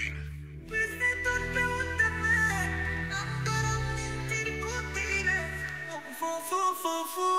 bine. Peste tot pe unde merg, am doar amintiri cu tine.